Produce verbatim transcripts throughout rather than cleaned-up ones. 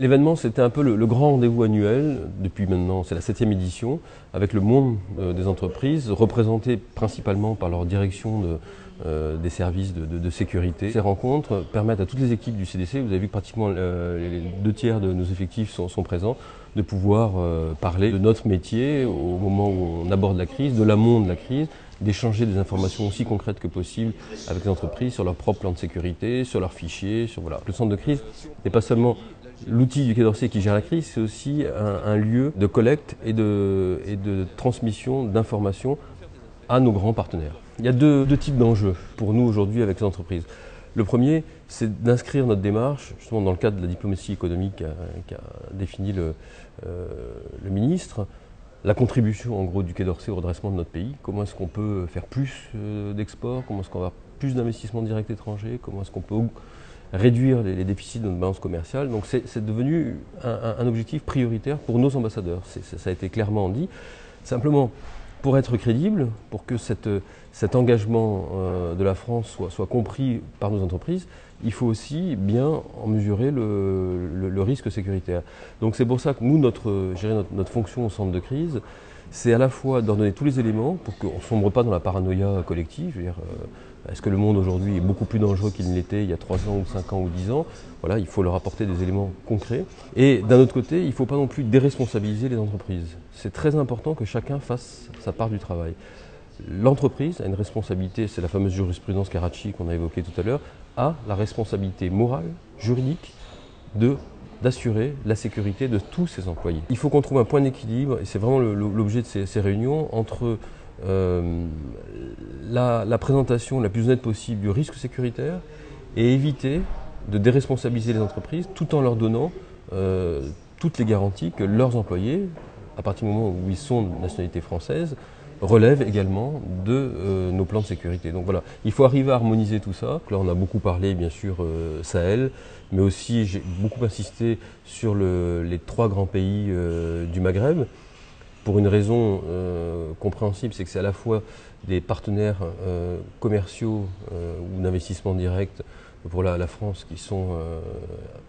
L'événement, c'était un peu le, le grand rendez-vous annuel, depuis maintenant, c'est la septième édition, avec le monde euh, des entreprises, représenté principalement par leur direction de, euh, des services de, de, de sécurité. Ces rencontres permettent à toutes les équipes du C D C, vous avez vu que pratiquement euh, les deux tiers de nos effectifs sont, sont présents, de pouvoir euh, parler de notre métier au moment où on aborde la crise, de l'amont de la crise, d'échanger des informations aussi concrètes que possible avec les entreprises sur leur propre plan de sécurité, sur leurs fichiers, sur voilà. Le centre de crise n'est pas seulement l'outil du Quai d'Orsay qui gère la crise, c'est aussi un, un lieu de collecte et de, et de transmission d'informations à nos grands partenaires. Il y a deux, deux types d'enjeux pour nous aujourd'hui avec les entreprises. Le premier, c'est d'inscrire notre démarche, justement dans le cadre de la diplomatie économique qu'a qu'a défini le, euh, le ministre, la contribution en gros du Quai d'Orsay au redressement de notre pays. Comment est-ce qu'on peut faire plus euh, d'exports, comment est-ce qu'on va avoir plus d'investissements directs étrangers, comment est-ce qu'on peut réduire les déficits de notre balance commerciale. Donc c'est devenu un, un objectif prioritaire pour nos ambassadeurs, c'est, ça a été clairement dit. Simplement, pour être crédible, pour que cette, cet engagement euh, de la France soit, soit compris par nos entreprises, il faut aussi bien en mesurer le, le, le risque sécuritaire. Donc c'est pour ça que nous, notre, je dirais, notre, notre fonction au centre de crise, c'est à la fois d'en donner tous les éléments pour qu'on ne sombre pas dans la paranoïa collective. Je veux dire, euh, est-ce que le monde aujourd'hui est beaucoup plus dangereux qu'il ne l'était il y a trois ans ou cinq ans ou dix ans? Voilà, il faut leur apporter des éléments concrets. Et d'un autre côté, il ne faut pas non plus déresponsabiliser les entreprises. C'est très important que chacun fasse sa part du travail. L'entreprise a une responsabilité, c'est la fameuse jurisprudence Karachi qu'on a évoquée tout à l'heure, a la responsabilité morale, juridique, de d'assurer la sécurité de tous ses employés. Il faut qu'on trouve un point d'équilibre, et c'est vraiment l'objet de ces, ces réunions, entre euh, la, la présentation la plus nette possible du risque sécuritaire et éviter de déresponsabiliser les entreprises tout en leur donnant euh, toutes les garanties que leurs employés, à partir du moment où ils sont de nationalité française, relève également de euh, nos plans de sécurité. Donc voilà, il faut arriver à harmoniser tout ça. Là, on a beaucoup parlé, bien sûr, euh, Sahel, mais aussi j'ai beaucoup insisté sur le, les trois grands pays euh, du Maghreb, pour une raison euh, compréhensible, c'est que c'est à la fois des partenaires euh, commerciaux euh, ou d'investissement direct pour la, la France qui sont euh,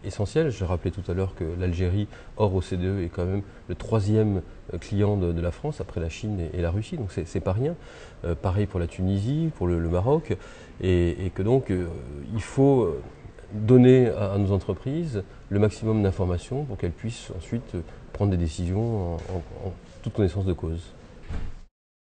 essentiels. Je rappelais tout à l'heure que l'Algérie, hors O C D E, est quand même le troisième client de, de la France, après la Chine et, et la Russie, donc c'est pas rien. Euh, pareil pour la Tunisie, pour le, le Maroc, et, et que donc euh, il faut donner à, à nos entreprises le maximum d'informations pour qu'elles puissent ensuite prendre des décisions en, en, en toute connaissance de cause.